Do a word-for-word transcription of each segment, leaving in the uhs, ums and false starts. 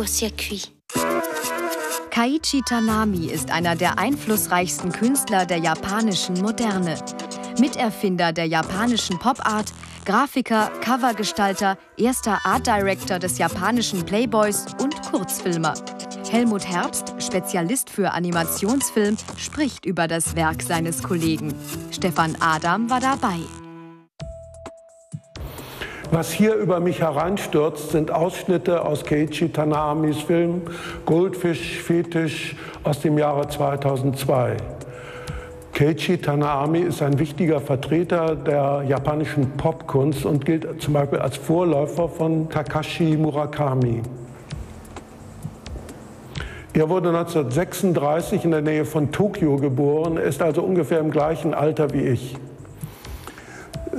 Court-Circuit. Keiichi Tanaami ist einer der einflussreichsten Künstler der japanischen Moderne. Miterfinder der japanischen Pop-Art, Grafiker, Covergestalter, erster Art Director des japanischen Playboys und Kurzfilmer. Helmut Herbst, Spezialist für Animationsfilm, spricht über das Werk seines Kollegen. Stefan Adam war dabei. Was hier über mich hereinstürzt, sind Ausschnitte aus Keiichi Tanaamis Film Goldfish Fetish aus dem Jahre zweitausendzwei. Keiichi Tanaami ist ein wichtiger Vertreter der japanischen Popkunst und gilt zum Beispiel als Vorläufer von Takashi Murakami. Er wurde neunzehnhundertsechsunddreißig in der Nähe von Tokio geboren, ist also ungefähr im gleichen Alter wie ich.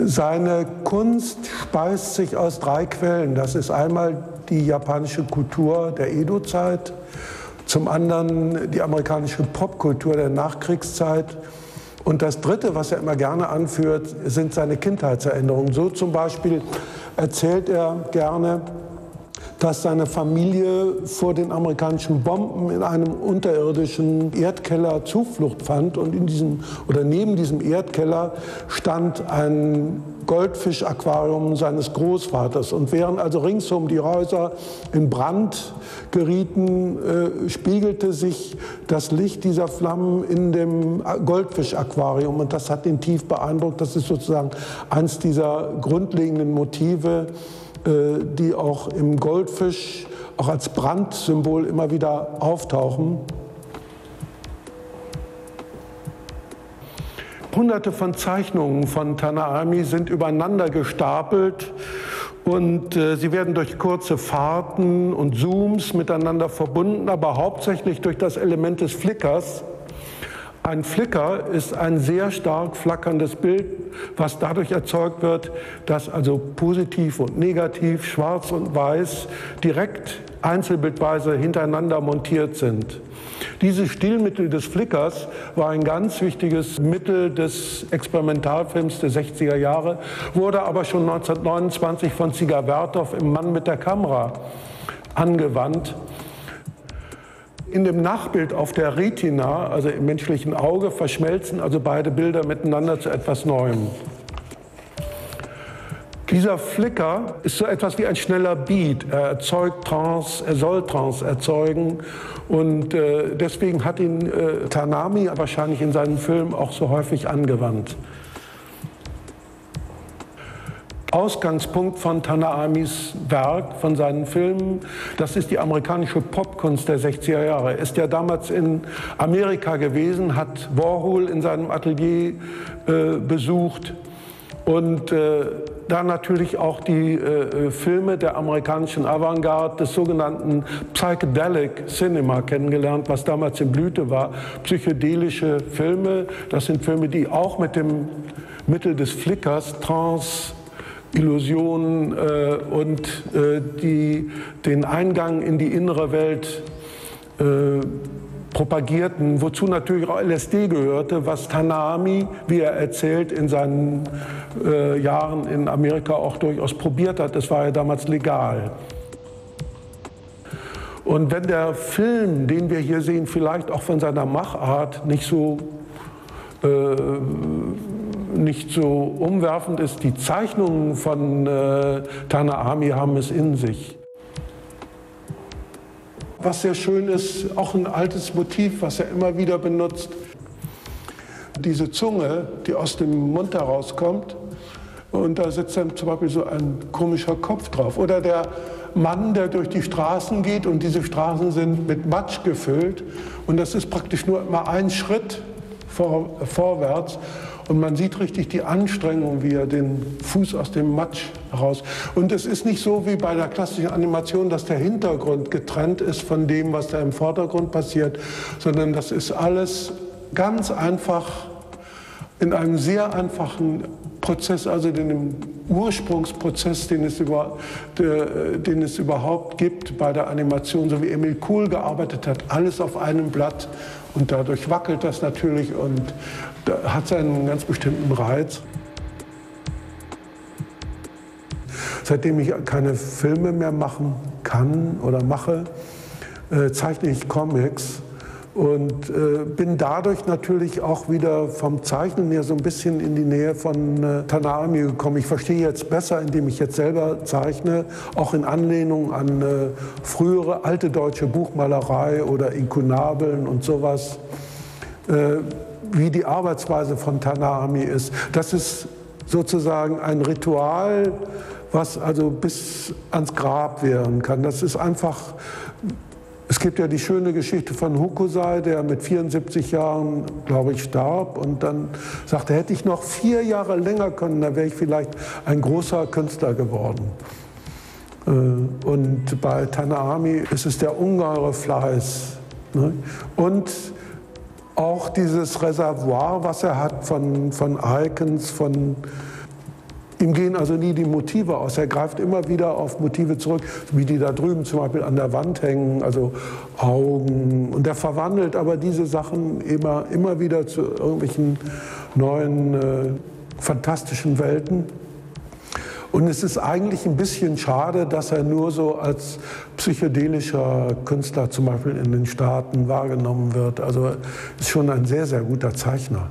Seine Kunst speist sich aus drei Quellen. Das ist einmal die japanische Kultur der Edo-Zeit, zum anderen die amerikanische Popkultur der Nachkriegszeit. Und das Dritte, was er immer gerne anführt, sind seine Kindheitserinnerungen. So zum Beispiel erzählt er gerne, dass seine Familie vor den amerikanischen Bomben in einem unterirdischen Erdkeller Zuflucht fand. Und in diesem, oder neben diesem Erdkeller stand ein Goldfisch-Aquarium seines Großvaters. Und während also ringsum die Häuser in Brand gerieten, äh, spiegelte sich das Licht dieser Flammen in dem Goldfisch-Aquarium. Und das hat ihn tief beeindruckt. Das ist sozusagen eins dieser grundlegenden Motive, die auch im Goldfisch, auch als Brandsymbol immer wieder auftauchen. Hunderte von Zeichnungen von Tanaami sind übereinander gestapelt und äh, sie werden durch kurze Fahrten und Zooms miteinander verbunden, aber hauptsächlich durch das Element des Flickers. Ein Flicker ist ein sehr stark flackerndes Bild, was dadurch erzeugt wird, dass also positiv und negativ, schwarz und weiß direkt einzelbildweise hintereinander montiert sind. Dieses Stilmittel des Flickers war ein ganz wichtiges Mittel des Experimentalfilms der sechziger Jahre, wurde aber schon neunzehnhundertneunundzwanzig von Dsiga Wertow im Mann mit der Kamera angewandt. In dem Nachbild auf der Retina, also im menschlichen Auge, verschmelzen also beide Bilder miteinander zu etwas Neuem. Dieser Flicker ist so etwas wie ein schneller Beat. Er erzeugt Trance, er soll Trance erzeugen. Und äh, deswegen hat ihn äh, Tanaami wahrscheinlich in seinen Filmen auch so häufig angewandt. Ausgangspunkt von Tanaamis Werk, von seinen Filmen, das ist die amerikanische Popkunst der sechziger Jahre. Er ist ja damals in Amerika gewesen, hat Warhol in seinem Atelier äh, besucht und äh, da natürlich auch die äh, Filme der amerikanischen Avantgarde, des sogenannten Psychedelic Cinema kennengelernt, was damals in Blüte war. Psychedelische Filme, das sind Filme, die auch mit dem Mittel des Flickers, Trance, Illusionen äh, und äh, die den Eingang in die innere Welt äh, propagierten, wozu natürlich auch L S D gehörte, was Tanaami, wie er erzählt, in seinen äh, Jahren in Amerika auch durchaus probiert hat. Das war ja damals legal. Und wenn der Film, den wir hier sehen, vielleicht auch von seiner Machart nicht so äh, nicht so umwerfend ist, die Zeichnungen von äh, Tanaami haben es in sich. Was sehr schön ist, auch ein altes Motiv, was er immer wieder benutzt. Diese Zunge, die aus dem Mund herauskommt, und da sitzt dann zum Beispiel so ein komischer Kopf drauf. Oder der Mann, der durch die Straßen geht, und diese Straßen sind mit Matsch gefüllt. Und das ist praktisch nur immer ein Schritt vor, vorwärts. Und man sieht richtig die Anstrengung, wie er den Fuß aus dem Matsch heraus. Und es ist nicht so wie bei der klassischen Animation, dass der Hintergrund getrennt ist von dem, was da im Vordergrund passiert, sondern das ist alles ganz einfach, in einem sehr einfachen Prozess, also dem Ursprungsprozess, den es, über, de, den es überhaupt gibt bei der Animation, so wie Emil Kuhl gearbeitet hat, alles auf einem Blatt. Und dadurch wackelt das natürlich und hat seinen ganz bestimmten Reiz. Seitdem ich keine Filme mehr machen kann oder mache, äh, zeichne ich Comics und äh, bin dadurch natürlich auch wieder vom Zeichnen her so ein bisschen in die Nähe von äh, Tanaami gekommen. Ich verstehe jetzt besser, indem ich jetzt selber zeichne, auch in Anlehnung an äh, frühere alte deutsche Buchmalerei oder Ikonabeln und sowas, äh, wie die Arbeitsweise von Tanaami ist. Das ist sozusagen ein Ritual, was also bis ans Grab währen kann. Das ist einfach, es gibt ja die schöne Geschichte von Hokusai, der mit vierundsiebzig Jahren, glaube ich, starb und dann sagte, hätte ich noch vier Jahre länger können, dann wäre ich vielleicht ein großer Künstler geworden. Und bei Tanaami ist es der ungeheure Fleiß, ne? Und auch dieses Reservoir, was er hat von, von Icons, von ihm gehen also nie die Motive aus. Er greift immer wieder auf Motive zurück, wie die da drüben zum Beispiel an der Wand hängen, also Augen. Und er verwandelt aber diese Sachen immer, immer wieder zu irgendwelchen neuen, äh, fantastischen Welten. Und es ist eigentlich ein bisschen schade, dass er nur so als psychedelischer Künstler zum Beispiel in den Staaten wahrgenommen wird. Also ist schon ein sehr, sehr guter Zeichner.